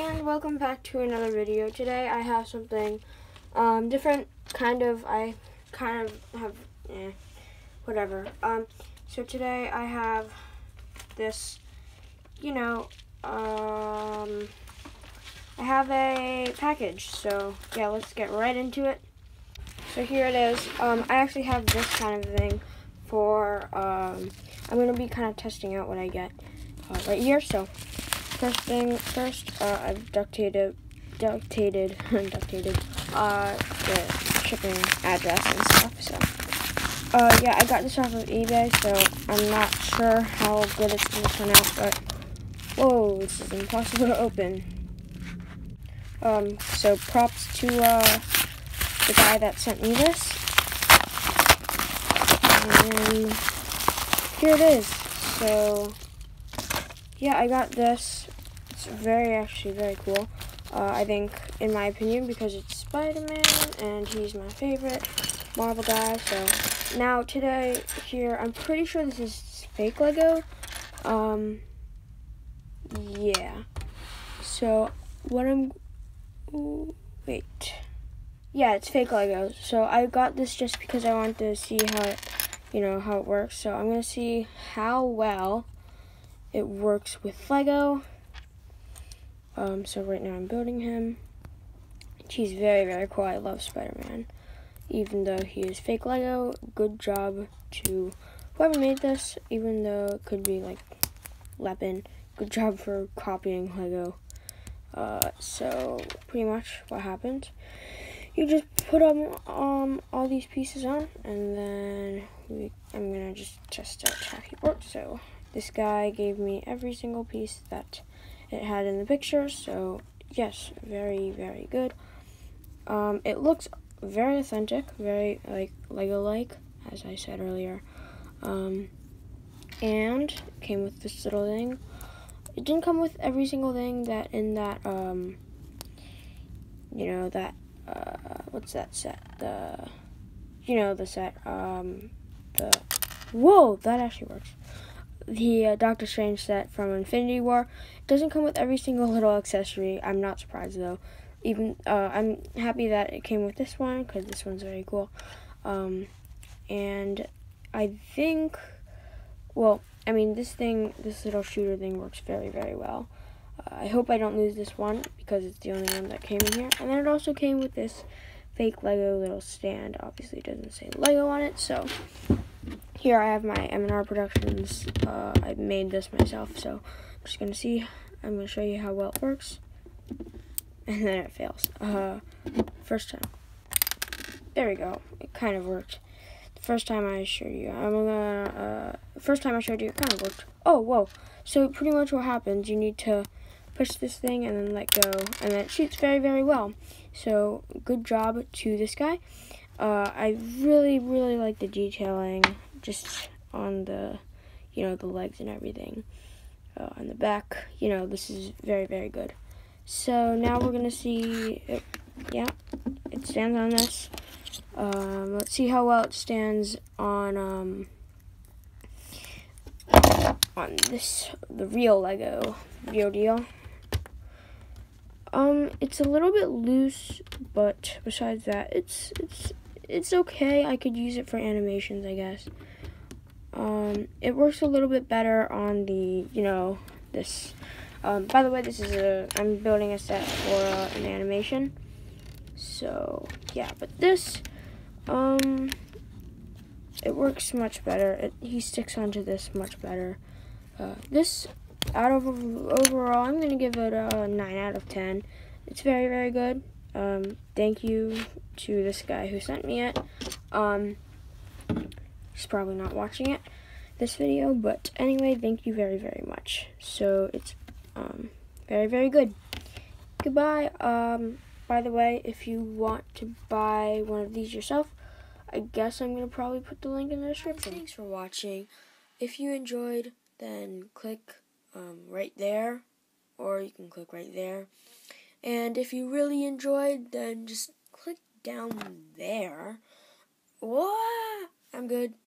and welcome back to another video. Today I have something different, so today I have this, I have a package, so yeah, let's get right into it. So here it is. I actually have this kind of thing for, I'm going to be kind of testing out what I get right here. So first thing first, I've duct tated the shipping address and stuff. So yeah, I got this off of eBay, so I'm not sure how good it's going to turn out, but whoa, this is impossible to open. So props to the guy that sent me this. And here it is. So yeah, I got this. It's actually very cool, I think, in my opinion, because it's Spider-Man, and he's my favorite Marvel guy. So now today, here, I'm pretty sure this is fake Lego. Yeah. So what I'm... wait. Yeah, it's fake Lego. So I got this just because I wanted to see how it, how it works. So I'm going to see how well it works with Lego. So right now I'm building him. He's very cool. I love Spider-Man, even though he is fake Lego. Good job to whoever made this, even though it could be like Lepin. Good job for copying Lego. So pretty much what happens, you just put all these pieces on, and then I'm gonna just test out how he works. So this guy gave me every single piece that it had in the picture, so yes, very good. It looks very authentic, very like Lego-like, as I said earlier. And it came with this little thing. It didn't come with every single thing that in that what's that set? The set the whoa, that actually works. The Doctor Strange set from Infinity War. It doesn't come with every single little accessory. I'm not surprised though. Even I'm happy that it came with this one, because this one's very cool. And I think, well, I mean, this little shooter thing works very well. I hope I don't lose this one, because it's the only one that came in here. And then it also came with this fake Lego little stand. Obviously, it doesn't say Lego on it, so. Here I have my M&R Productions. I made this myself, so I'm just gonna see. I'm gonna show you how well it works, and then it fails. First time. There we go. It kind of worked. The first time I showed you, it kind of worked. Oh, whoa! So pretty much what happens, you need to push this thing and then let go, and then it shoots very well. So good job to this guy. I really like the detailing just on the, the legs and everything, on the back. This is very good. So now we're gonna see. Yeah, it stands on this. Let's see how well it stands on this, the real Lego, real deal. It's a little bit loose, but besides that, it's okay. I could use it for animations, I guess. It works a little bit better on the, this. By the way, this is I'm building a set for an animation. So, yeah, but this, it works much better. He sticks onto this much better. This, out of overall, I'm going to give it a 9 out of 10. It's very good. Thank you to this guy who sent me it. He's probably not watching it, this video, but anyway, thank you very much. So it's very good. Goodbye. By the way, if you want to buy one of these yourself, I guess I'm gonna probably put the link in the description. Thanks for watching. If you enjoyed, then click right there, or you can click right there. And if you really enjoyed, then just click down there. Whoa, I'm good.